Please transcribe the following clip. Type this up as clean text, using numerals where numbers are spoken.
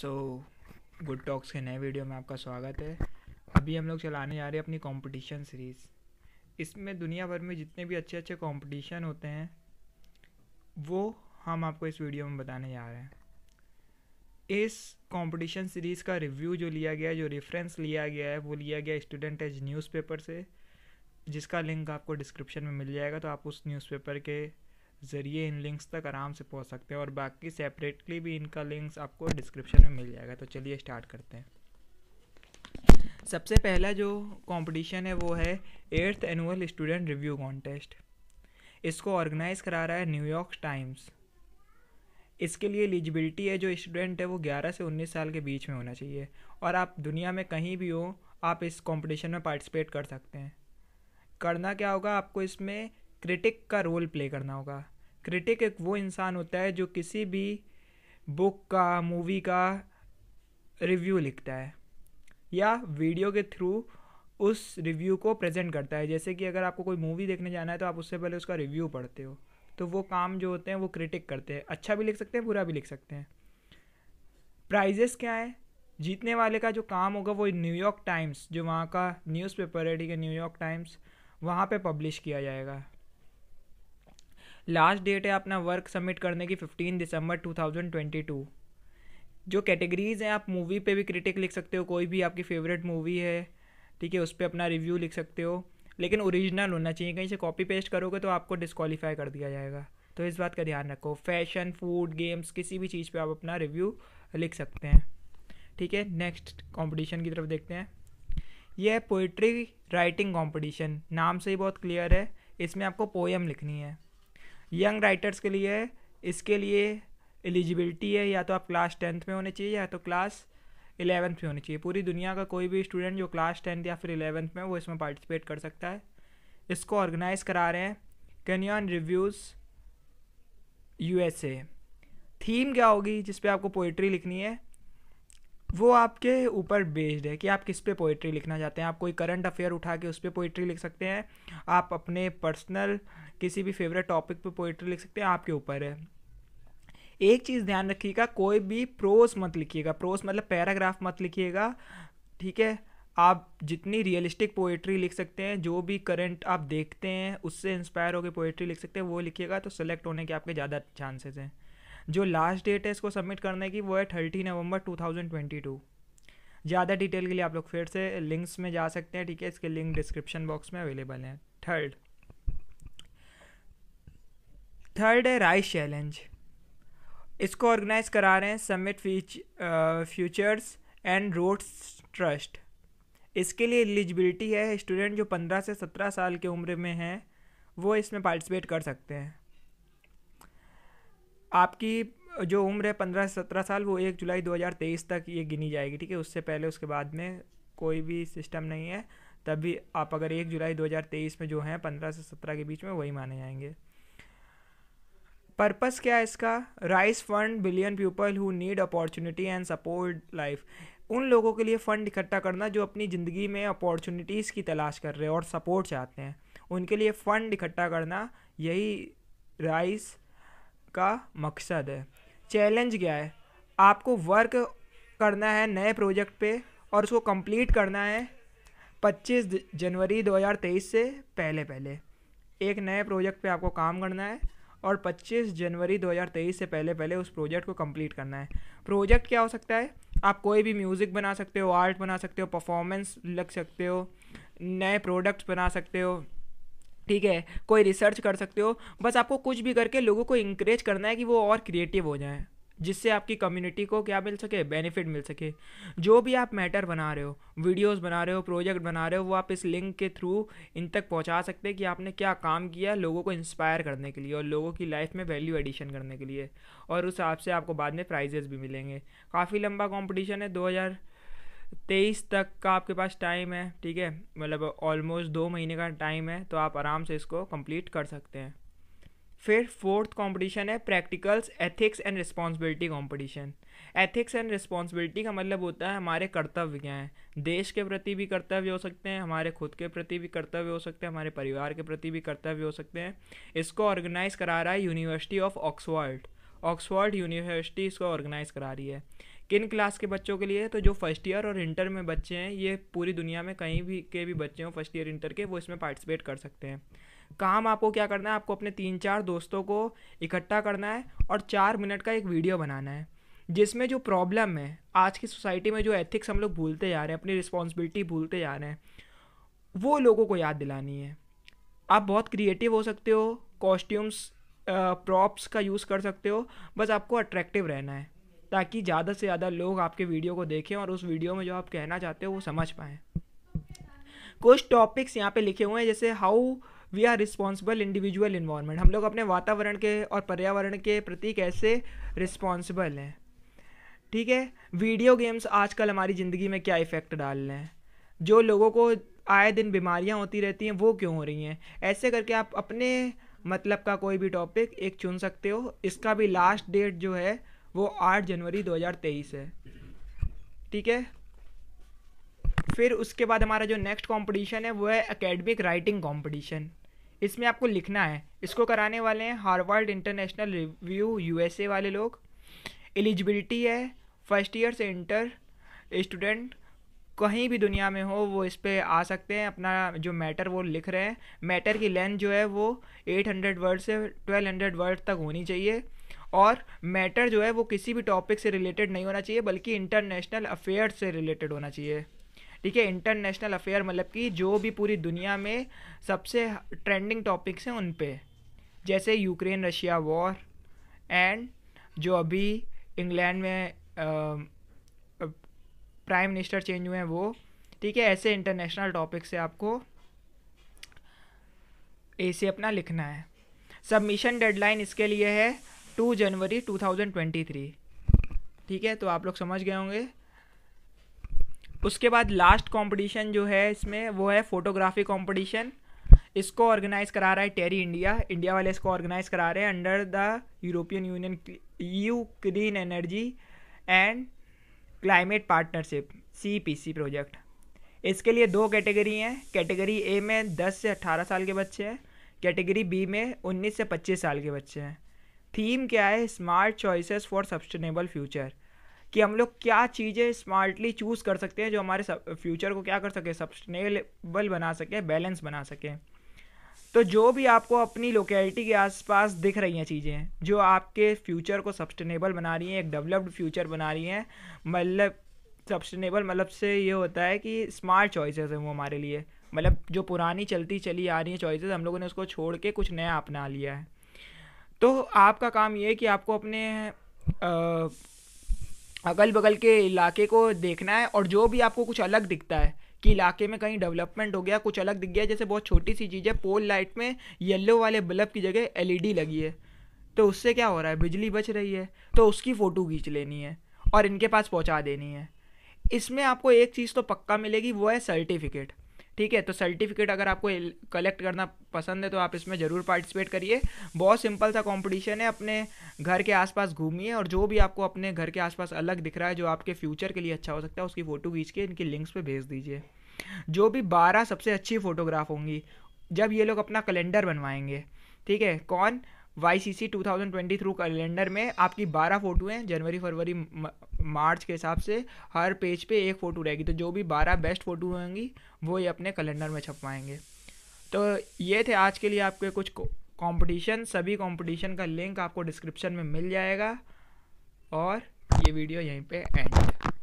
So good talks के नए video में आपका स्वागत है। अभी हम लोग चलाने जा रहे हैं अपनी कंपटीशन सीरीज़। इसमें दुनिया भर में जितने भी अच्छे अच्छे कंपटीशन होते हैं वो हम आपको इस वीडियो में बताने जा रहे हैं। इस कंपटीशन सीरीज़ का रिव्यू जो लिया गया है, जो रेफरेंस लिया गया है, वो लिया गया स्टूडेंट एज न्यूज़पेपर से, जिसका लिंक आपको डिस्क्रिप्शन में मिल जाएगा। तो आप उस न्यूज़पेपर के ज़रिए इन लिंक्स तक आराम से पहुंच सकते हैं और बाकी सेपरेटली भी इनका लिंक्स आपको डिस्क्रिप्शन में मिल जाएगा। तो चलिए स्टार्ट करते हैं। सबसे पहला जो कंपटीशन है वो है 8th annual student review contest. इसको ऑर्गेनाइज करा रहा है न्यूयॉर्क टाइम्स। इसके लिए एलिजिबिलिटी है, जो स्टूडेंट है वो 11 से 19 साल के बीच में होना चाहिए और आप दुनिया में कहीं भी हो आप इस कंपटीशन में पार्टिसिपेट कर सकते हैं। करना क्या होगा, आपको इसमें क्रिटिक का रोल प्ले करना होगा। क्रिटिक एक वो इंसान होता है जो किसी भी बुक का, मूवी का रिव्यू लिखता है या वीडियो के थ्रू उस रिव्यू को प्रेजेंट करता है। जैसे कि अगर आपको कोई मूवी देखने जाना है तो आप उससे पहले उसका रिव्यू पढ़ते हो, तो वो काम जो होते हैं वो क्रिटिक करते हैं। अच्छा भी लिख सकते हैं, बुरा भी लिख सकते हैं। प्राइजेस क्या है, जीतने वाले का जो काम होगा वो न्यूयॉर्क टाइम्स, जो वहाँ का न्यूज़पेपर है, ठीक है, न्यूयॉर्क टाइम्स, वहाँ पे पब्लिश किया जाएगा। लास्ट डेट है अपना वर्क सबमिट करने की 15 दिसंबर 2022। जो कैटेगरीज़ हैं, आप मूवी पे भी क्रिटिक लिख सकते हो, कोई भी आपकी फेवरेट मूवी है, ठीक है, उस पर अपना रिव्यू लिख सकते हो, लेकिन ओरिजिनल होना चाहिए। कहीं से कॉपी पेस्ट करोगे तो आपको डिस्क्वालीफाई कर दिया जाएगा, तो इस बात का ध्यान रखो। फैशन, फूड, गेम्स, किसी भी चीज़ पर आप अपना रिव्यू लिख सकते हैं, ठीक है। नेक्स्ट कॉम्पिटिशन की तरफ देखते हैं। यह है पोइट्री राइटिंग कंपटीशन। नाम से ही बहुत क्लियर है, इसमें आपको पोएम लिखनी है। यंग राइटर्स के लिए इसके लिए एलिजिबिलिटी है, या तो आप क्लास 10th में होने चाहिए या तो क्लास 11th में होने चाहिए। पूरी दुनिया का कोई भी स्टूडेंट जो क्लास 10th या फिर 11th में, वो इसमें पार्टिसिपेट कर सकता है। इसको ऑर्गेनाइज करा रहे हैं कैनियन रिव्यूज़ USA। थीम क्या होगी जिसपे आपको पोइट्री लिखनी है, वो आपके ऊपर बेस्ड है कि आप किस पे पोइट्री लिखना चाहते हैं। आप कोई करंट अफेयर उठा के उस पर पोइट्री लिख सकते हैं, आप अपने पर्सनल किसी भी फेवरेट टॉपिक पे पोइट्री लिख सकते हैं, आपके ऊपर है। एक चीज़ ध्यान रखिएगा, कोई भी प्रोस मत लिखिएगा। प्रोस मतलब पैराग्राफ मत लिखिएगा, ठीक है। आप जितनी रियलिस्टिक पोइट्री लिख सकते हैं, जो भी करंट आप देखते हैं उससे इंस्पायर होकर पोइट्री लिख सकते हैं, वो लिखिएगा, तो सेलेक्ट होने के आपके ज़्यादा चांसेस हैं। जो लास्ट डेट है इसको सबमिट करने की वो है 30 नवंबर 2022। ज़्यादा डिटेल के लिए आप लोग फिर से लिंक्स में जा सकते हैं, ठीक है, इसके लिंक डिस्क्रिप्शन बॉक्स में अवेलेबल हैं। थर्ड है राइज चैलेंज। इसको ऑर्गेनाइज करा रहे हैं submit futures and roads trust. इसके लिए एलिजिबिलिटी है, स्टूडेंट जो 15 से 17 साल के उम्र में हैं वो इसमें पार्टिसिपेट कर सकते हैं। आपकी जो उम्र है 15 से 17 साल, वो 1 जुलाई 2023 तक ये गिनी जाएगी, ठीक है। उससे पहले, उसके बाद में कोई भी सिस्टम नहीं है। तब भी आप अगर 1 जुलाई 2023 में जो हैं 15 से 17 के बीच में, वही माने जाएंगे। पर्पस क्या है इसका, rise fund billion people who need opportunity and support life. उन लोगों के लिए फ़ंड इकट्ठा करना जो अपनी ज़िंदगी में अपॉर्चुनिटीज़ की तलाश कर रहे हैं और सपोर्ट चाहते हैं, उनके लिए फ़ंड इकट्ठा करना, यही राइज का मकसद है। चैलेंज क्या है, आपको वर्क करना है नए प्रोजेक्ट पे और उसको कंप्लीट करना है 25 जनवरी 2023 से पहले पहले। एक नए प्रोजेक्ट पे आपको काम करना है और 25 जनवरी 2023 से पहले पहले उस प्रोजेक्ट को कंप्लीट करना है। प्रोजेक्ट क्या हो सकता है, आप कोई भी म्यूज़िक बना सकते हो, आर्ट बना सकते हो, परफॉर्मेंस लग सकते हो, नए प्रोडक्ट्स बना सकते हो, ठीक है, कोई रिसर्च कर सकते हो। बस आपको कुछ भी करके लोगों को इंकरेज करना है कि वो और क्रिएटिव हो जाएं, जिससे आपकी कम्युनिटी को क्या मिल सके, बेनिफिट मिल सके। जो भी आप मैटर बना रहे हो, वीडियोस बना रहे हो, प्रोजेक्ट बना रहे हो, वो आप इस लिंक के थ्रू इन तक पहुंचा सकते हैं कि आपने क्या काम किया, लोगों को इंस्पायर करने के लिए और लोगों की लाइफ में वैल्यू एडिशन करने के लिए, और उस हिसाब से आपको बाद में प्राइजेस भी मिलेंगे। काफ़ी लंबा कॉम्पिटिशन है, 2023 तक का आपके पास टाइम है, ठीक है, मतलब ऑलमोस्ट 2 महीने का टाइम है, तो आप आराम से इसको कंप्लीट कर सकते हैं। फिर फोर्थ कंपटीशन है practicals ethics and responsibility competition. Ethics and responsibility का मतलब होता है हमारे कर्तव्य क्या हैं। देश के प्रति भी कर्तव्य हो सकते हैं, हमारे खुद के प्रति भी कर्तव्य हो सकते हैं, हमारे परिवार के प्रति भी कर्तव्य हो सकते हैं। इसको ऑर्गेनाइज करा रहा है university of Oxford. Oxford university इसको ऑर्गेनाइज़ करा रही है। किन क्लास के बच्चों के लिए? तो जो फर्स्ट ईयर और इंटर में बच्चे हैं, ये पूरी दुनिया में कहीं भी के भी बच्चे हों फर्स्ट ईयर इंटर के, वो इसमें पार्टिसिपेट कर सकते हैं। काम आपको क्या करना है, आपको अपने 3-4 दोस्तों को इकट्ठा करना है और 4 मिनट का एक वीडियो बनाना है जिसमें जो प्रॉब्लम है आज की सोसाइटी में, जो एथिक्स हम लोग भूलते जा रहे हैं, अपनी रिस्पॉन्सिबिलिटी भूलते जा रहे हैं, वो लोगों को याद दिलानी है। आप बहुत क्रिएटिव हो सकते हो, कॉस्ट्यूम्स प्रॉप्स का यूज़ कर सकते हो, बस आपको अट्रैक्टिव रहना है ताकि ज़्यादा से ज़्यादा लोग आपके वीडियो को देखें और उस वीडियो में जो आप कहना चाहते हो वो समझ पाएँ। कुछ टॉपिक्स यहाँ पे लिखे हुए हैं जैसे how we are responsible individual environment, हम लोग अपने वातावरण के और पर्यावरण के प्रति कैसे रिस्पॉन्सिबल हैं। ठीक है, वीडियो गेम्स आजकल हमारी ज़िंदगी में क्या इफ़ेक्ट डाल रहे हैं, जो लोगों को आए दिन बीमारियां होती रहती हैं वो क्यों हो रही हैं, ऐसे करके आप अपने मतलब का कोई भी टॉपिक एक चुन सकते हो। इसका भी लास्ट डेट जो है वो 8 जनवरी 2023 है। ठीक है, फिर उसके बाद हमारा जो नेक्स्ट कंपटीशन है वो है एकेडमिक राइटिंग कंपटीशन। इसमें आपको लिखना है, इसको कराने वाले हैं हार्वर्ड इंटरनेशनल रिव्यू यूएसए वाले लोग। एलिजिबिलिटी है फर्स्ट ईयर से इंटर स्टूडेंट कहीं भी दुनिया में हो वो इस पर आ सकते हैं, अपना जो मैटर वो लिख रहे हैं। मैटर की लेंथ जो है वो 800 वर्ड से 1200 वर्ड तक होनी चाहिए और मैटर जो है वो किसी भी टॉपिक से रिलेटेड नहीं होना चाहिए बल्कि इंटरनेशनल अफेयर्स से रिलेटेड होना चाहिए। ठीक है, इंटरनेशनल अफेयर मतलब कि जो भी पूरी दुनिया में सबसे ट्रेंडिंग टॉपिक्स हैं उन पर, जैसे यूक्रेन रशिया वॉर एंड जो अभी इंग्लैंड में प्राइम मिनिस्टर चेंज हुए हैं वो। ठीक है, ऐसे इंटरनेशनल टॉपिक से आपको ऐसे अपना लिखना है। सबमिशन डेडलाइन इसके लिए है 2 जनवरी 2023। ठीक है, तो आप लोग समझ गए होंगे। उसके बाद लास्ट कंपटीशन जो है इसमें वो है फोटोग्राफी कंपटीशन। इसको ऑर्गेनाइज़ करा रहा है टेरी इंडिया, इंडिया वाले इसको ऑर्गेनाइज करा रहे हैं under the European union EU clean energy and climate partnership CPC project. इसके लिए 2 कैटेगरी हैं। कैटेगरी ए में 10 से 18 साल के बच्चे हैं, कैटेगरी बी में 19 से 25 साल के बच्चे हैं। थीम क्या है? Smart choices for sustainable future, कि हम लोग क्या चीज़ें स्मार्टली चूज़ कर सकते हैं जो हमारे फ्यूचर को क्या कर सके, सस्टेनेबल बना सके, बैलेंस बना सके। तो जो भी आपको अपनी लोकेलिटी के आसपास दिख रही हैं चीज़ें जो आपके फ्यूचर को सस्टेनेबल बना रही हैं, एक डेवलप्ड फ्यूचर बना रही हैं, मतलब सस्टेनेबल मतलब से ये होता है कि स्मार्ट चॉइसेस हैं वो हमारे लिए, मतलब जो पुरानी चलती चली आ रही हैं चॉइसेस हम लोगों ने उसको छोड़ के कुछ नया अपना लिया है। तो आपका काम ये है कि आपको अपने अगल बगल के इलाके को देखना है और जो भी आपको कुछ अलग दिखता है कि इलाके में कहीं डेवलपमेंट हो गया, कुछ अलग दिख गया, जैसे बहुत छोटी सी चीज़ है, पोल लाइट में येलो वाले बल्ब की जगह LED लगी है, तो उससे क्या हो रहा है, बिजली बच रही है, तो उसकी फ़ोटो खींच लेनी है और इनके पास पहुंचा देनी है। इसमें आपको एक चीज़ तो पक्का मिलेगी, वो है सर्टिफिकेट। ठीक है, तो सर्टिफिकेट अगर आपको कलेक्ट करना पसंद है तो आप इसमें ज़रूर पार्टिसिपेट करिए। बहुत सिंपल सा कंपटीशन है, अपने घर के आसपास घूमिए और जो भी आपको अपने घर के आसपास अलग दिख रहा है जो आपके फ्यूचर के लिए अच्छा हो सकता है उसकी फ़ोटो खींच के इनकी लिंक्स पे भेज दीजिए। जो भी 12 सबसे अच्छी फ़ोटोग्राफ होंगी जब ये लोग अपना कैलेंडर बनवाएंगे, ठीक है, कौन YCC 2023 कैलेंडर में आपकी 12 फ़ोटो हैं, जनवरी फरवरी मार्च के हिसाब से हर पेज पे एक फ़ोटो रहेगी, तो जो भी 12 बेस्ट फ़ोटो होंगी वो ये अपने कैलेंडर में छपवाएंगे। तो ये थे आज के लिए आपके कुछ कंपटीशन। सभी कंपटीशन का लिंक आपको डिस्क्रिप्शन में मिल जाएगा और ये वीडियो यहीं पे एंड।